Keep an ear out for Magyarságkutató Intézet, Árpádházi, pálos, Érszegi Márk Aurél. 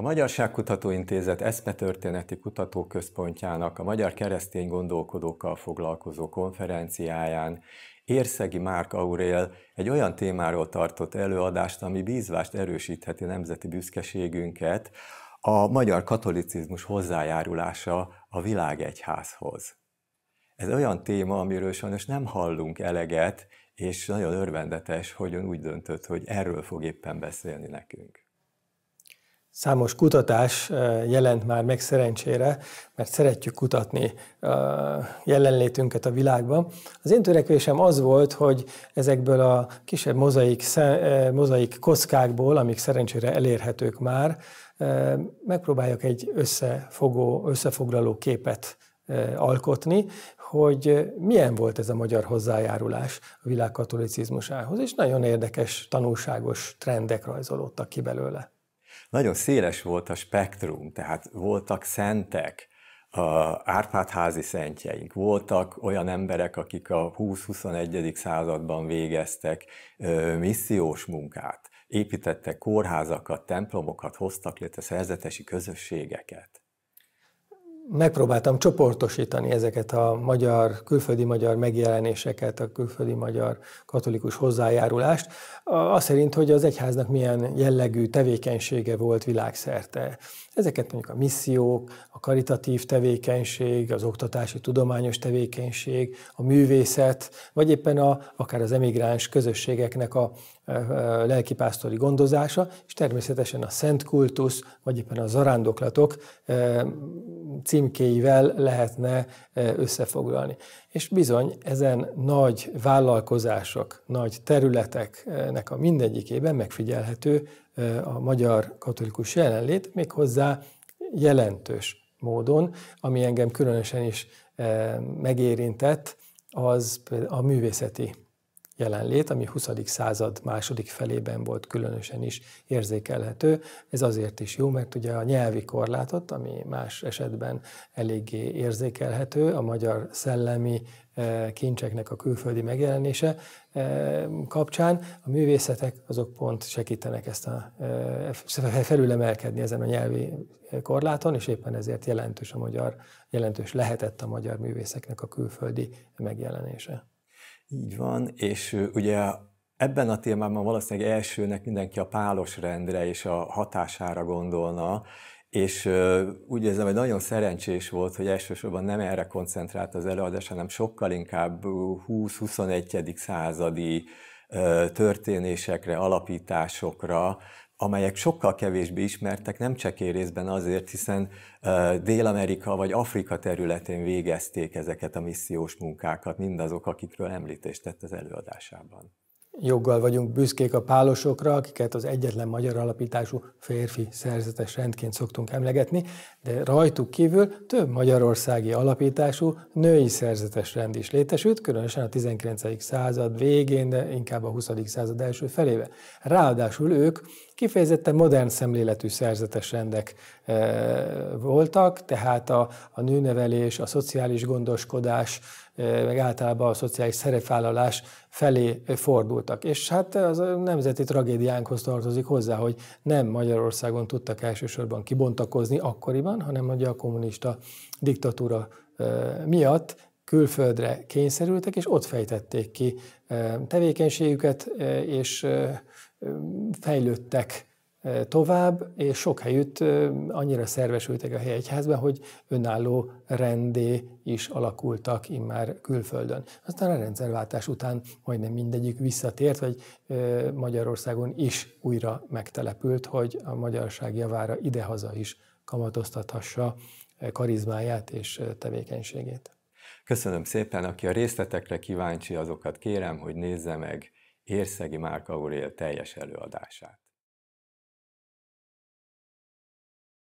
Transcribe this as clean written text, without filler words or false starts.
A Magyarságkutató Intézet eszmetörténeti kutatóközpontjának a magyar keresztény gondolkodókkal foglalkozó konferenciáján Érszegi Márk Aurél egy olyan témáról tartott előadást, ami bízvást erősítheti nemzeti büszkeségünket, a magyar katolicizmus hozzájárulása a világegyházhoz. Ez olyan téma, amiről sajnos nem hallunk eleget, és nagyon örvendetes, hogy ön úgy döntött, hogy erről fog éppen beszélni nekünk. Számos kutatás jelent már meg szerencsére, mert szeretjük kutatni jelenlétünket a világban. Az én törekvésem az volt, hogy ezekből a kisebb mozaik kockákból, amik szerencsére elérhetők már, megpróbáljak egy összefoglaló képet alkotni, hogy milyen volt ez a magyar hozzájárulás a világ katolicizmusához, és nagyon érdekes, tanulságos trendek rajzolódtak ki belőle. Nagyon széles volt a spektrum, tehát voltak szentek, árpádházi szentjeink, voltak olyan emberek, akik a 20-21. Században végeztek missziós munkát, építettek kórházakat, templomokat, hoztak létre szerzetesi közösségeket. Megpróbáltam csoportosítani ezeket a magyar, külföldi magyar megjelenéseket, a külföldi magyar katolikus hozzájárulást, az szerint, hogy az egyháznak milyen jellegű tevékenysége volt világszerte. Ezeket mondjuk a missziók, a karitatív tevékenység, az oktatási tudományos tevékenység, a művészet, vagy éppen akár az emigráns közösségeknek a lelkipásztori gondozása, és természetesen a szent kultusz, vagy éppen a zarándoklatok címkéivel lehetne összefoglalni. És bizony ezen nagy vállalkozások, nagy területeknek a mindegyikében megfigyelhető a magyar katolikus jelenlét, méghozzá jelentős módon, ami engem különösen is megérintett, az a művészeti jelenlét, ami 20. század második felében volt különösen is érzékelhető. Ez azért is jó, mert ugye a nyelvi korlátot, ami más esetben eléggé érzékelhető, a magyar szellemi kincseknek a külföldi megjelenése kapcsán, a művészetek azok pont segítenek ezt felülemelkedni ezen a nyelvi korláton, és éppen ezért jelentős lehetett a magyar művészeknek a külföldi megjelenése. Így van, és ugye ebben a témában valószínűleg elsőnek mindenki a pálos rendre és a hatására gondolna, és úgy érzem, hogy nagyon szerencsés volt, hogy elsősorban nem erre koncentrált az előadás, hanem sokkal inkább 20-21. Századi történésekre, alapításokra, amelyek sokkal kevésbé ismertek, nem csekély részben azért, hiszen Dél-Amerika vagy Afrika területén végezték ezeket a missziós munkákat, mindazok, akikről említést tett az előadásában. Joggal vagyunk büszkék a pálosokra, akiket az egyetlen magyar alapítású férfi szerzetes rendként szoktunk emlegetni, de rajtuk kívül több magyarországi alapítású női szerzetes rend is létesült, különösen a 19. század végén, de inkább a 20. század első felébe. Ráadásul ők kifejezetten modern szemléletű szerzetes rendek voltak, tehát a nőnevelés, a szociális gondoskodás, meg általában a szociális szerepvállalás felé fordultak. És hát az a nemzeti tragédiánkhoz tartozik hozzá, hogy nem Magyarországon tudtak elsősorban kibontakozni akkoriban, hanem ugye a kommunista diktatúra miatt külföldre kényszerültek, és ott fejtették ki tevékenységüket, és fejlődtek tovább, és sok helyütt annyira szervesültek a helyegyházban, hogy önálló rendé is alakultak immár külföldön. Aztán a rendszerváltás után majdnem mindegyik visszatért, vagy Magyarországon is újra megtelepült, hogy a magyarság javára idehaza is kamatoztathassa karizmáját és tevékenységét. Köszönöm szépen, aki a részletekre kíváncsi, azokat kérem, hogy nézze meg Érszegi Márk Aurél teljes előadását.